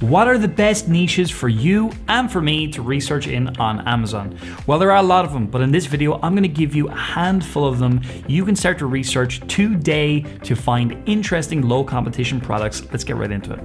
What are the best niches for you and for me to research in on Amazon? Well, there are a lot of them, but in this video, I'm gonna give you a handful of them you can start to research today to find interesting low competition products. Let's get right into it.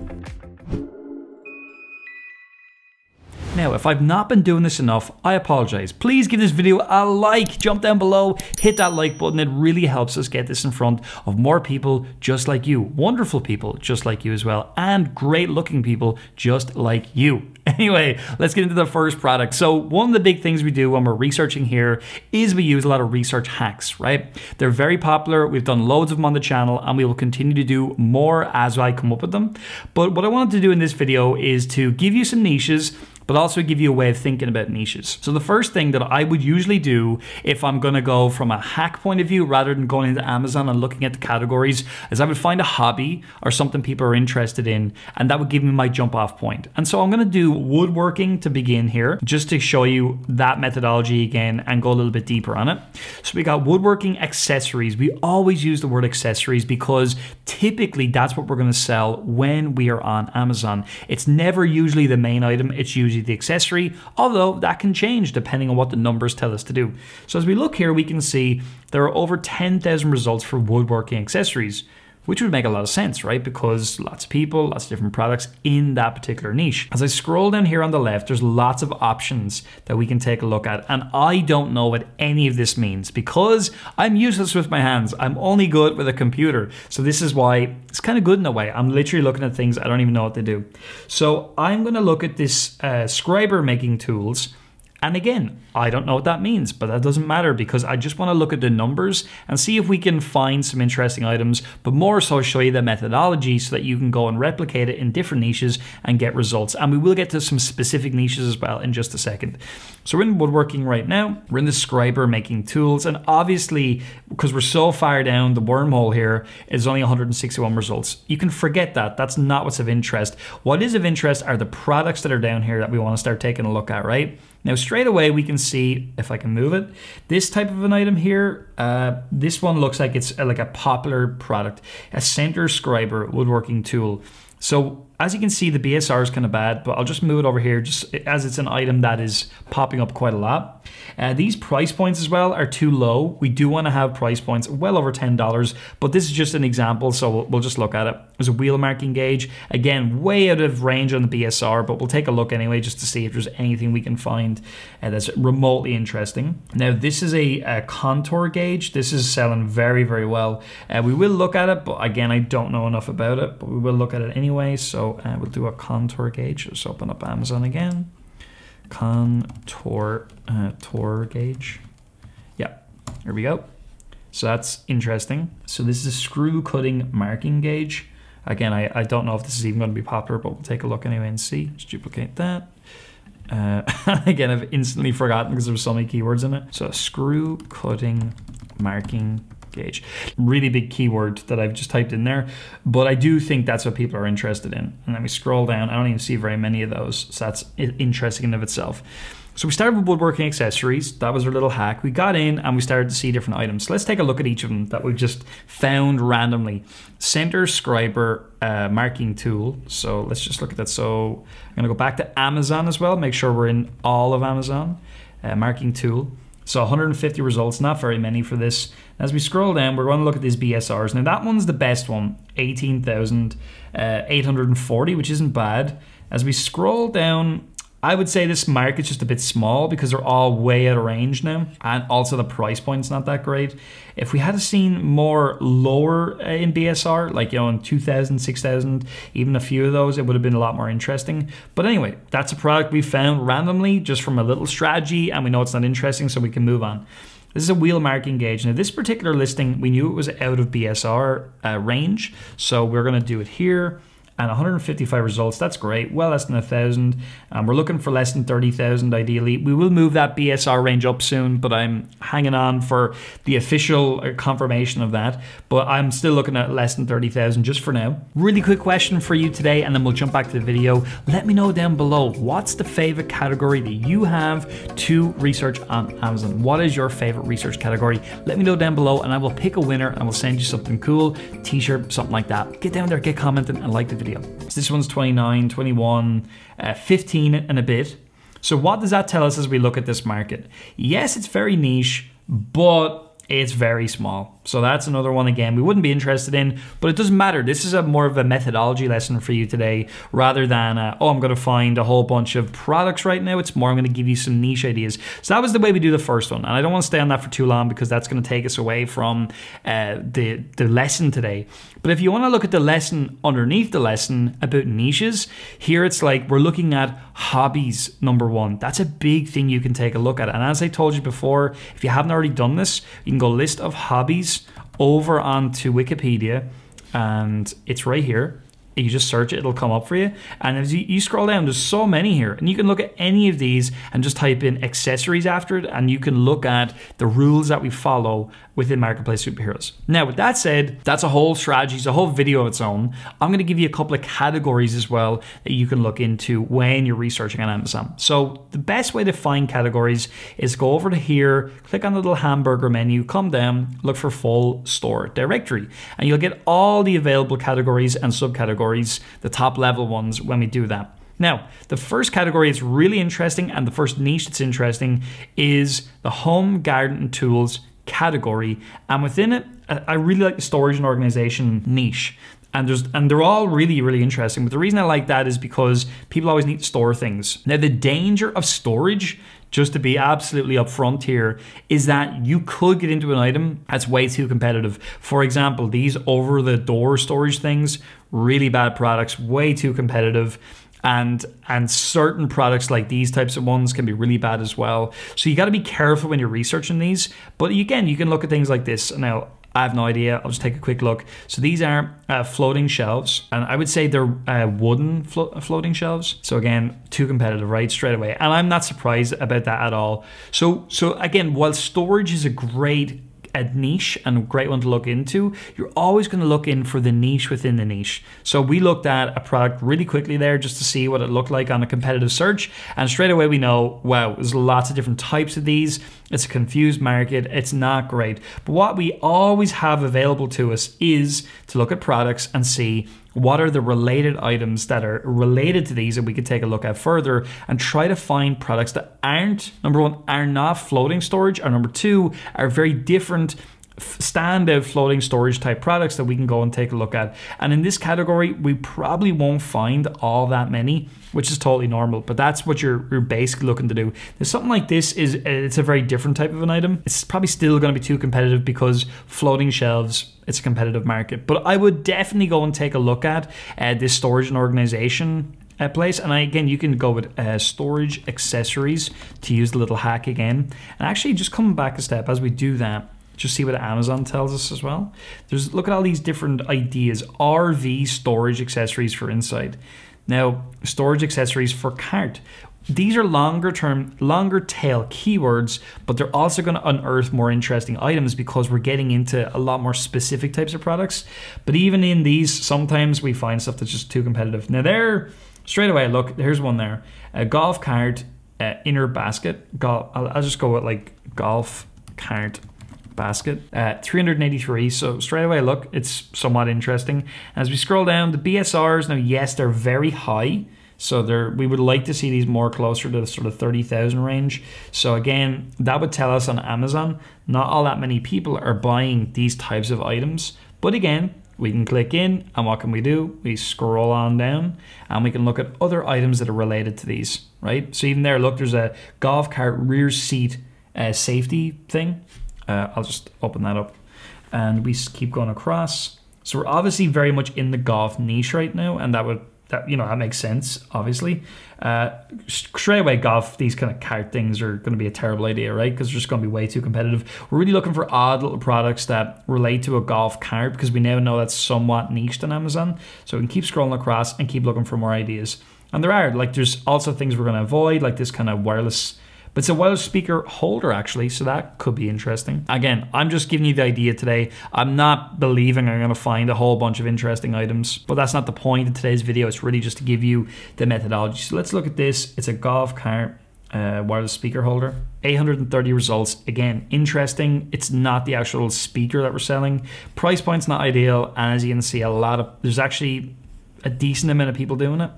Now, if I've not been doing this enough, I apologize. Please give this video a like, jump down below, hit that like button. It really helps us get this in front of more people just like you. Wonderful people just like you as well, and great looking people just like you. Anyway, let's get into the first product. So one of the big things we do when we're researching here is we use a lot of research hacks, right? They're very popular. We've done loads of them on the channel and we will continue to do more as I come up with them. But what I wanted to do in this video is to give you some niches, but also give you a way of thinking about niches. So the first thing that I would usually do if I'm gonna go from a hack point of view, rather than going into Amazon and looking at the categories, is I would find a hobby or something people are interested in, and that would give me my jump off point. And so I'm gonna do woodworking to begin here, just to show you that methodology again and go a little bit deeper on it. So we got woodworking accessories. We always use the word accessories because typically that's what we're gonna sell when we are on Amazon. It's never usually the main item, it's usually the accessory, although that can change depending on what the numbers tell us to do. So as we look here, we can see there are over 10,000 results for woodworking accessories, which would make a lot of sense, right? Because lots of people, lots of different products in that particular niche. As I scroll down here on the left, there's lots of options that we can take a look at. And I don't know what any of this means because I'm useless with my hands. I'm only good with a computer. So this is why it's kind of good in a way. I'm literally looking at things I don't even know what they do. So I'm gonna look at this scriber making tools. And again, I don't know what that means, but that doesn't matter because I just want to look at the numbers and see if we can find some interesting items, but more so show you the methodology so that you can go and replicate it in different niches and get results. And we will get to some specific niches as well in just a second. So we're in woodworking right now. We're in the scriber making tools. And obviously, because we're so far down the wormhole here, it's only 161 results. You can forget that. That's not what's of interest. What is of interest are the products that are down here that we want to start taking a look at, right? Now, straight away, we can see, if I can move it, this type of an item here, this one looks like it's like a popular product, a center scriber woodworking tool. So as you can see, the BSR is kind of bad, but I'll just move it over here just as it's an item that is popping up quite a lot. These price points as well are too low. We do want to have price points well over $10, but this is just an example, so we'll just look at it. There's a wheel marking gauge. Again, way out of range on the BSR, but we'll take a look anyway just to see if there's anything we can find that's remotely interesting. Now, this is a contour gauge. This is selling very, very well. We will look at it, but again, I don't know enough about it, but we will look at it anyway. So we'll do a contour gauge. Let's open up Amazon again. Contour gauge. Yeah, here we go. So that's interesting. So this is a screw cutting marking gauge. Again, I don't know if this is even going to be popular, but we'll take a look anyway and see. Let's duplicate that. Again, I've instantly forgotten because there were so many keywords in it. So screw cutting marking gauge. Really big keyword that I've just typed in there, but I do think that's what people are interested in. And let me scroll down. I don't even see very many of those, so that's interesting in of itself. So we started with woodworking accessories. That was our little hack. We got in and we started to see different items. So let's take a look at each of them that we've just found randomly. Center scriber marking tool. So let's just look at that. So I'm gonna go back to Amazon as well, make sure we're in all of Amazon. Marking tool. So 150 results, not very many for this. As we scroll down, we're going to look at these BSRs. Now that one's the best one, 18,840, which isn't bad. As we scroll down, I would say this market's just a bit small because they're all way out of range now. And also the price point's not that great. If we had seen more lower in BSR, like, you know, in 2,000, 6,000, even a few of those, it would have been a lot more interesting. But anyway, that's a product we found randomly just from a little strategy, and we know it's not interesting, so we can move on. This is a wheel marking gauge. Now this particular listing, we knew it was out of BSR range, so we're gonna do it here. And 155 results, that's great, well less than 1,000. We're looking for less than 30,000 ideally. We will move that BSR range up soon, but I'm hanging on for the official confirmation of that. But I'm still looking at less than 30,000 just for now. Really quick question for you today, and then we'll jump back to the video. Let me know down below, what's the favorite category that you have to research on Amazon? What is your favorite research category? Let me know down below and I will pick a winner and we'll send you something cool, t-shirt, something like that. Get down there, get commenting and like the video. video. So this one's 29, 21, 15 and a bit. So what does that tell us as we look at this market? Yes, it's very niche, but it's very small. So that's another one, again, we wouldn't be interested in, but it doesn't matter. This is a more of a methodology lesson for you today rather than, oh, I'm going to find a whole bunch of products right now. It's more, I'm going to give you some niche ideas. So that was the way we do the first one. And I don't want to stay on that for too long because that's going to take us away from the lesson today. But if you want to look at the lesson underneath the lesson about niches, here it's like we're looking at hobbies, number one. That's a big thing you can take a look at. And as I told you before, if you haven't already done this, you can go list of hobbies over onto Wikipedia, and it's right here. You just search it, it'll come up for you. And as you scroll down, there's so many here, and you can look at any of these and just type in accessories after it, and you can look at the rules that we follow within Marketplace SuperHeroes. Now, with that said, that's a whole strategy, it's a whole video of its own. I'm gonna give you a couple of categories as well that you can look into when you're researching on Amazon. So the best way to find categories is go over to here, click on the little hamburger menu, come down, look for full store directory, and you'll get all the available categories and subcategories, the top level ones, when we do that. Now, the first category is really interesting, and the first niche that's interesting is the home, garden, and tools category. And within it, I really like the storage and organization niche. And they're all really, really interesting. But the reason I like that is because people always need to store things. Now, the danger of storage, just to be absolutely upfront here, is that you could get into an item that's way too competitive. For example, these over-the-door storage things, really bad products, way too competitive. And certain products like these types of ones can be really bad as well. So you gotta be careful when you're researching these. But again, you can look at things like this. Now, I have no idea, I'll just take a quick look. So these are floating shelves, and I would say they're wooden floating shelves. So again, too competitive, right, straight away. And I'm not surprised about that at all. So again, while storage is a great niche and a great one to look into, you're always gonna look in for the niche within the niche. So we looked at a product really quickly there just to see what it looked like on a competitive search. And straight away we know, wow, there's lots of different types of these. It's a confused market, it's not great. But what we always have available to us is to look at products and see what are the related items that are related to these that we could take a look at further and try to find products that aren't, number one, are not floating storage, or number two, are very different standout floating storage type products that we can go and take a look at. And in this category, we probably won't find all that many, which is totally normal, but that's what you're basically looking to do. There's something like this, it's a very different type of an item. It's probably still gonna be too competitive because floating shelves, it's a competitive market. But I would definitely go and take a look at this storage and organization place. And again, you can go with storage accessories to use the little hack again. And actually just coming back a step as we do that, just see what Amazon tells us as well. There's, look at all these different ideas. RV storage accessories for inside. Now, storage accessories for cart. These are longer term, longer tail keywords, but they're also going to unearth more interesting items because we're getting into a lot more specific types of products. But even in these, sometimes we find stuff that's just too competitive. Now there, straight away, look, here's one there. A golf cart, inner basket. I'll just go with like golf cart basket, 383. So straight away, look, it's somewhat interesting. As we scroll down, the BSRs, now yes, they're very high. So we would like to see these more closer to the sort of 30,000 range. So again, that would tell us on Amazon, not all that many people are buying these types of items. But again, we can click in, and what can we do? We scroll on down, and we can look at other items that are related to these, right? So even there, look, there's a golf cart rear seat safety thing. I'll just open that up, and we keep going across. So we're obviously very much in the golf niche right now, and that makes sense, obviously. Straight away, golf, these kind of cart things are going to be a terrible idea, right? Because they're just going to be way too competitive. We're really looking for odd little products that relate to a golf cart because we now know that's somewhat niched on Amazon. So we can keep scrolling across and keep looking for more ideas. And there's also things we're going to avoid, like this kind of wireless. But it's a wireless speaker holder, actually, so that could be interesting. Again, I'm just giving you the idea today. I'm not believing I'm gonna find a whole bunch of interesting items, but that's not the point of today's video. It's really just to give you the methodology. So let's look at this. It's a golf cart wireless speaker holder. 830 results. Again, interesting. It's not the actual speaker that we're selling. Price point's not ideal, and as you can see, there's actually a decent amount of people doing it.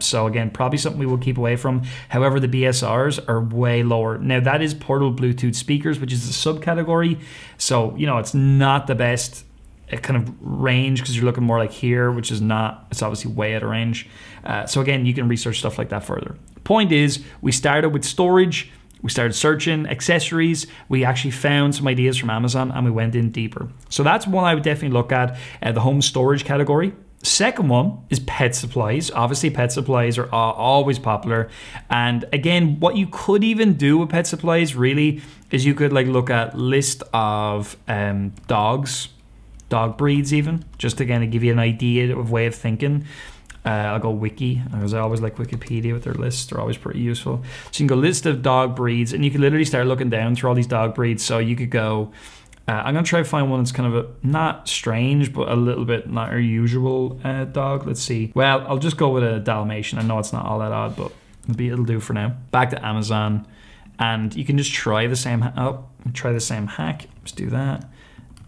So again, probably something we will keep away from. However, the BSRs are way lower. Now that is portable Bluetooth speakers, which is a subcategory. So, you know, it's not the best kind of range because you're looking more like here, which is not, it's obviously way out of range. So again, you can research stuff like that further. Point is, we started with storage. We started searching accessories. We actually found some ideas from Amazon and we went in deeper. So that's one I would definitely look at, the home storage category. Second one is pet supplies. Obviously, pet supplies are always popular. And again, what you could even do with pet supplies really is you could like look at list of dogs, dog breeds even, just again to give you an idea of way of thinking. I'll go wiki, because I always like Wikipedia with their lists. They're always pretty useful. So you can go list of dog breeds and you can literally start looking down through all these dog breeds. So you could go, I'm gonna try to find one that's kind of a, not strange, but a little bit not your usual dog. Let's see. Well, I'll just go with a Dalmatian. I know it's not all that odd, but it'll do for now. Back to Amazon, and you can just try the same. Oh, try the same hack. Let's do that.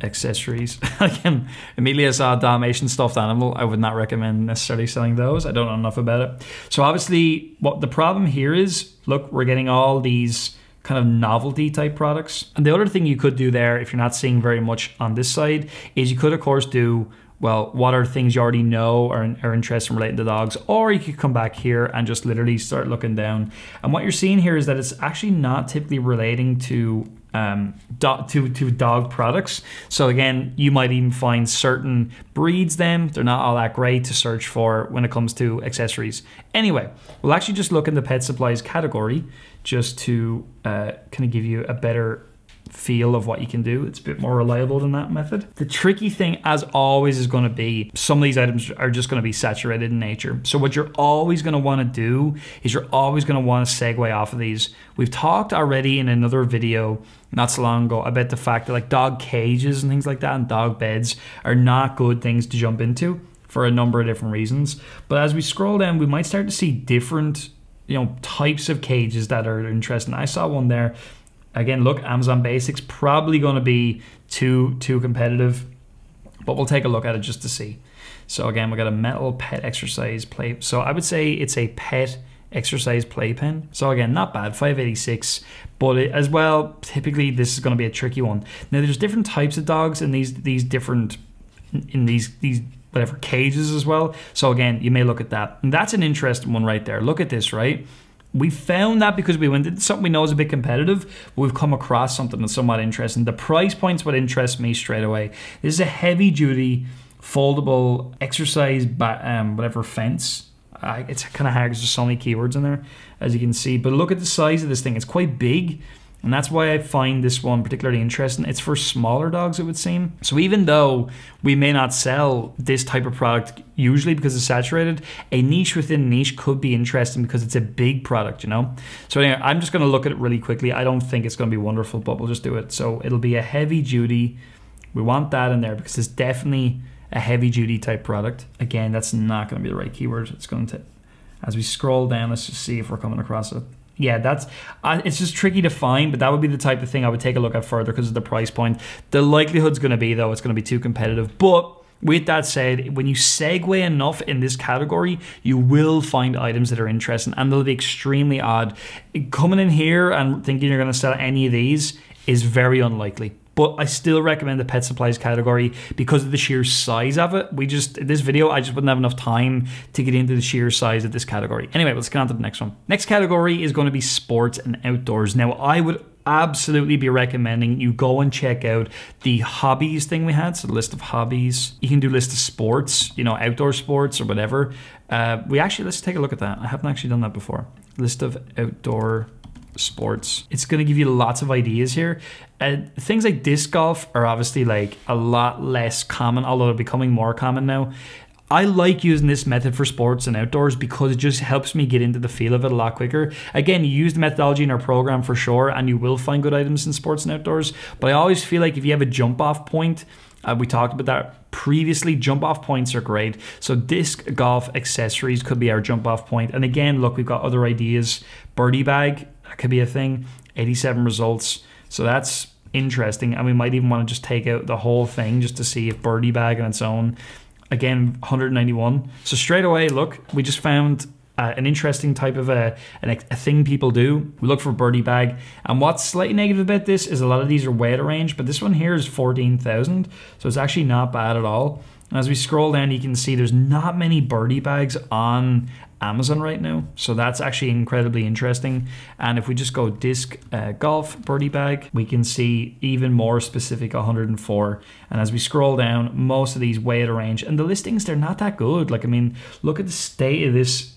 Accessories. Again, immediately I saw a Dalmatian stuffed animal. I would not recommend necessarily selling those. I don't know enough about it. So obviously, what the problem here is, look, we're getting all these kind of novelty type products. And the other thing you could do there, if you're not seeing very much on this side, is you could of course do, well, what are things you already know are interesting related to dogs, or you could come back here and just literally start looking down. And what you're seeing here is that it's actually not typically relating to dog products. So again, you might even find certain breeds then, they're not all that great to search for when it comes to accessories. Anyway, we'll actually just look in the pet supplies category just to kind of give you a better feel of what you can do. It's a bit more reliable than that method. The tricky thing, as always, is going to be some of these items are just going to be saturated in nature. So what you're always going to want to do is you're always going to want to segue off of these. We've talked already in another video not so long ago about the fact that like dog cages and things like that and dog beds are not good things to jump into for a number of different reasons. But as we scroll down, we might start to see different, you know, types of cages that are interesting. I saw one there. Again, look, Amazon Basics, probably gonna be too competitive, but we'll take a look at it just to see. So again, we got a metal pet exercise play. So I would say it's a pet exercise playpen. So again, not bad, 586, but it, as well, typically this is gonna be a tricky one. Now there's different types of dogs in these whatever cages as well. So again, you may look at that. And that's an interesting one right there. Look at this, right? We found that because we went into something we know is a bit competitive, but we've come across something that's somewhat interesting. The price point's what interests me straight away. This is a heavy duty, foldable exercise, whatever fence. It's kind of hard because there's so many keywords in there, as you can see. But look at the size of this thing, it's quite big. And that's why I find this one particularly interesting. It's for smaller dogs, it would seem. So even though we may not sell this type of product usually because it's saturated, a niche within niche could be interesting because it's a big product, you know? So anyway, I'm just gonna look at it really quickly. I don't think it's gonna be wonderful, but we'll just do it. So it'll be a heavy duty. We want that in there because it's definitely a heavy duty type product. Again, that's not gonna be the right keyword. It's going to, as we scroll down, let's just see if we're coming across it. Yeah, that's it's just tricky to find, but that would be the type of thing I would take a look at further because of the price point. The likelihood's going to be, though, it's going to be too competitive. But with that said, when you segue enough in this category, you will find items that are interesting, and they'll be extremely odd. Coming in here and thinking you're going to sell any of these is very unlikely. But I still recommend the pet supplies category because of the sheer size of it. We just, in this video, I just wouldn't have enough time to get into the sheer size of this category. Anyway, let's get on to the next one. Next category is going to be sports and outdoors. Now, I would absolutely be recommending you go and check out the hobbies thing we had. So the list of hobbies. You can do list of sports, you know, outdoor sports or whatever. Let's take a look at that. I haven't actually done that before. List of outdoor sports. It's going to give you lots of ideas here. Things like disc golf are obviously like a lot less common, although they're becoming more common now. I like using this method for sports and outdoors because it just helps me get into the feel of it a lot quicker. Again, you use the methodology in our program for sure, and you will find good items in sports and outdoors. But I always feel like if you have a jump off point, we talked about that previously, jump off points are great. So disc golf accessories could be our jump off point. And again, look, we've got other ideas. Birdie bag, that could be a thing. 87 results. So that's interesting. And we might even want to just take out the whole thing just to see if birdie bag on its own again 191. So straight away, look, we just found an interesting type of a thing people do. We look for birdie bag, and what's slightly negative about this is a lot of these are weight arranged, but this one here is 14,000, so it's actually not bad at all. And as we scroll down, you can see there's not many birdie bags on Amazon right now, so that's actually incredibly interesting. And if we just go disc golf birdie bag, we can see even more specific 104. And as we scroll down, most of these way out of range, and the listings, they're not that good. Like, I mean, look at the state of this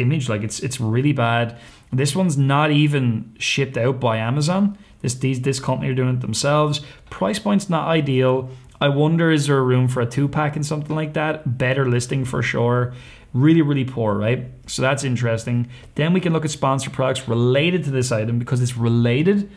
image. Like, it's really bad. This one's not even shipped out by Amazon. This company are doing it themselves. Price point's not ideal. I wonder, is there room for a 2-pack and something like that? Better listing for sure. Really, really poor, right? So that's interesting. Then we can look at sponsored products related to this item, because it's related.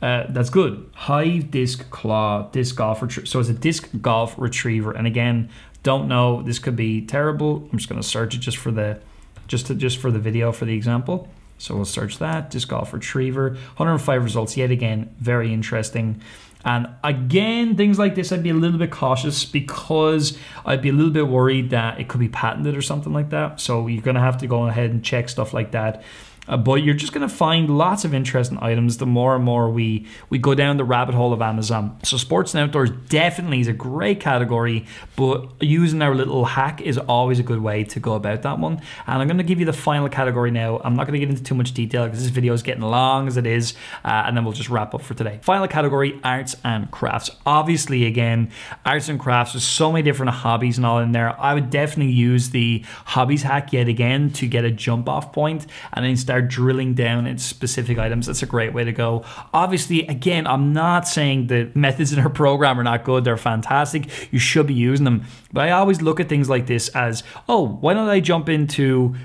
That's good. Hive disc claw, disc golf retriever. So it's a disc golf retriever. And again, don't know. This could be terrible. I'm just going to search it just for the video, for the example. So we'll search that disc golf retriever. 105 results yet again. Very interesting. And again, things like this, I'd be a little bit cautious, because I'd be a little bit worried that it could be patented or something like that. So you're going to have to go ahead and check stuff like that. But you're just going to find lots of interesting items the more and more we go down the rabbit hole of Amazon. So sports and outdoors definitely is a great category, but using our little hack is always a good way to go about that one. And I'm going to give you the final category now. I'm not going to get into too much detail because this video is getting long as it is, and then we'll just wrap up for today. Final category, arts and crafts. Obviously, again, arts and crafts, there's so many different hobbies and all in there. I would definitely use the hobbies hack yet again to get a jump off point and then start drilling down into specific items. That's a great way to go. Obviously, again, I'm not saying the methods in our program are not good. They're fantastic. You should be using them. But I always look at things like this as, oh, why don't I jump into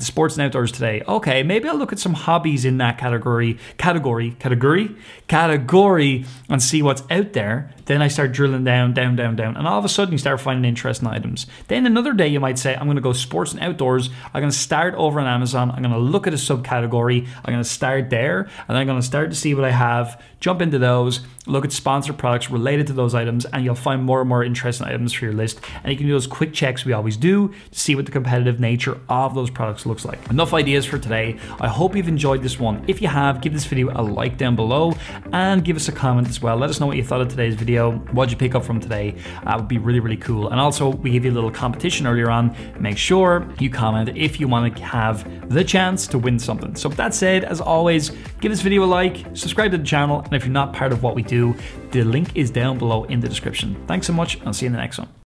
sports and outdoors today? Okay, maybe I'll look at some hobbies in that category and see what's out there. Then I start drilling down. And all of a sudden you start finding interesting items. Then another day you might say, I'm going to go sports and outdoors. I'm going to start over on Amazon. I'm going to look at a subcategory. I'm going to start there, and I'm going to start to see what I have, jump into those, look at sponsored products related to those items, and you'll find more and more interesting items for your list. And you can do those quick checks we always do to see what the competitive nature of those products looks like. Enough ideas for today. I hope you've enjoyed this one. If you have, give this video a like down below and give us a comment as well. Let us know what you thought of today's video. What did you pick up from today? That would be really, really cool. And also, we gave you a little competition earlier on. Make sure you comment if you want to have the chance to win something. So with that said, as always, give this video a like, subscribe to the channel, and if you're not part of what we do, the link is down below in the description. Thanks so much, and I'll see you in the next one.